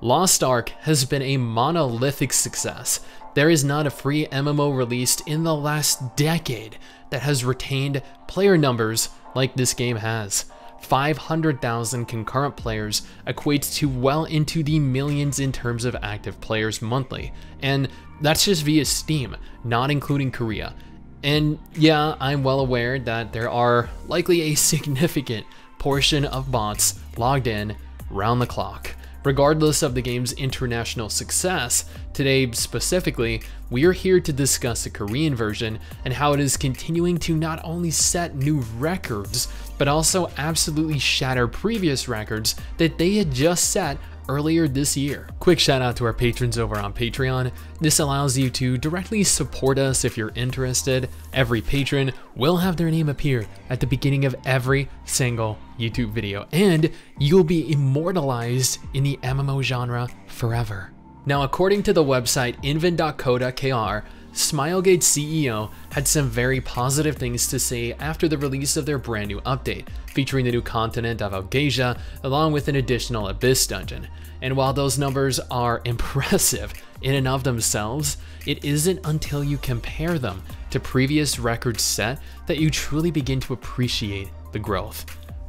Lost Ark has been a monolithic success. There is not a free MMO released in the last decade that has retained player numbers like this game has. 500,000 concurrent players equates to well into the millions in terms of active players monthly, and that's just via Steam, not including Korea. And yeah, I'm well aware that there are likely a significant portion of bots logged in round the clock. Regardless of the game's international success, today specifically, we are here to discuss the Korean version and how it is continuing to not only set new records, but also absolutely shatter previous records that they had just set earlier this year. Quick shout out to our patrons over on Patreon. This allows you to directly support us if you're interested. Every patron will have their name appear at the beginning of every single YouTube video, and you'll be immortalized in the MMO genre forever. Now, according to the website Inven.co.kr, Smilegate CEO had some very positive things to say after the release of their brand new update, featuring the new continent of Elgasia, along with an additional Abyss dungeon. And while those numbers are impressive in and of themselves, it isn't until you compare them to previous records set that you truly begin to appreciate the growth.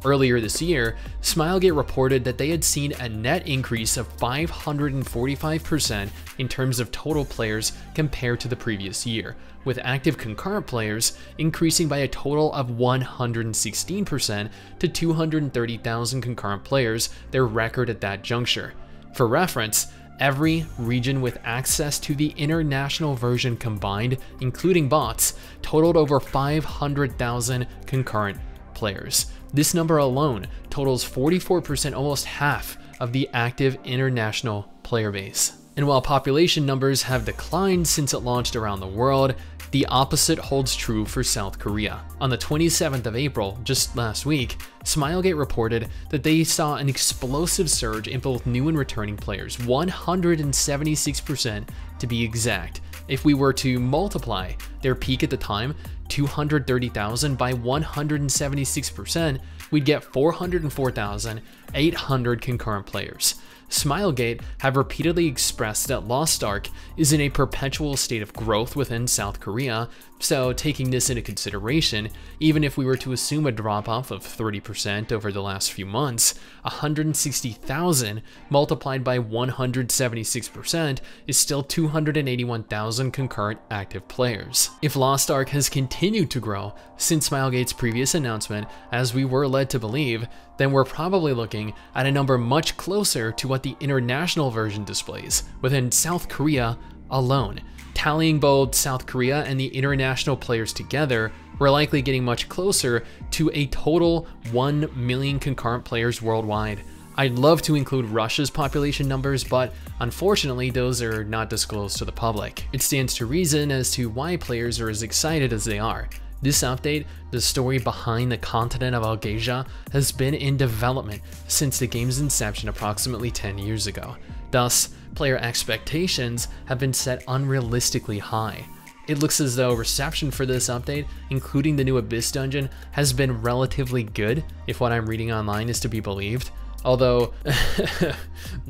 Earlier this year, Smilegate reported that they had seen a net increase of 545% in terms of total players compared to the previous year, with active concurrent players increasing by a total of 116% to 230,000 concurrent players, their record at that juncture. For reference, every region with access to the international version combined, including bots, totaled over 500,000 concurrent players. This number alone totals 44%, almost half of the active international player base. And while population numbers have declined since it launched around the world, the opposite holds true for South Korea. On the 27th of April, just last week, Smilegate reported that they saw an explosive surge in both new and returning players, 176% to be exact. If we were to multiply their peak at the time, 230,000, by 176%, we'd get 404,800 concurrent players. Smilegate have repeatedly expressed that Lost Ark is in a perpetual state of growth within South Korea, so taking this into consideration, even if we were to assume a drop-off of 30% over the last few months, 160,000 multiplied by 176% is still 281,000 concurrent active players. If Lost Ark has continued to grow since Smilegate's previous announcement, as we were led to believe, then we're probably looking at a number much closer to what the international version displays within South Korea alone. Tallying both South Korea and the international players together, we're likely getting much closer to a total 1 million concurrent players worldwide. I'd love to include Russia's population numbers, but unfortunately those are not disclosed to the public. It stands to reason as to why players are as excited as they are. This update, the story behind the continent of Elgasia, has been in development since the game's inception approximately 10 years ago. Thus, player expectations have been set unrealistically high. It looks as though reception for this update, including the new Abyss dungeon, has been relatively good, if what I'm reading online is to be believed. Although,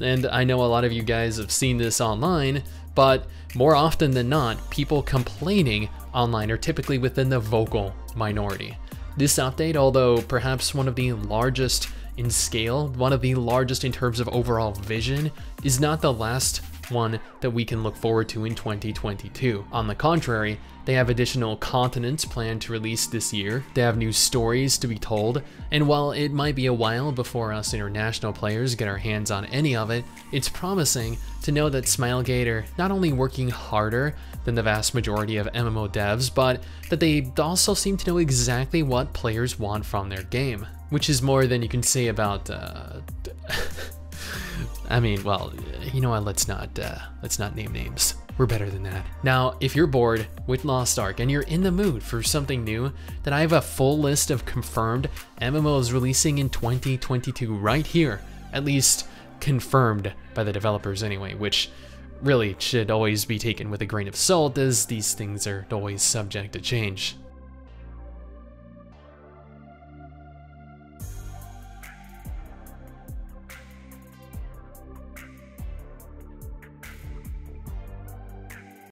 and I know a lot of you guys have seen this online, but more often than not, people complaining online are typically within the vocal minority. This update, although perhaps one of the largest in scale, one of the largest in terms of overall vision, is not the last one that we can look forward to in 2022. On the contrary, they have additional continents planned to release this year, they have new stories to be told, and while it might be a while before us international players get our hands on any of it, it's promising to know that Smilegate are not only working harder than the vast majority of MMO devs, but that they also seem to know exactly what players want from their game, which is more than you can say about, I mean, well, you know what, let's not name names. We're better than that. Now, if you're bored with Lost Ark and you're in the mood for something new, then I have a full list of confirmed MMOs releasing in 2022 right here, at least confirmed by the developers anyway, which really should always be taken with a grain of salt as these things are always subject to change.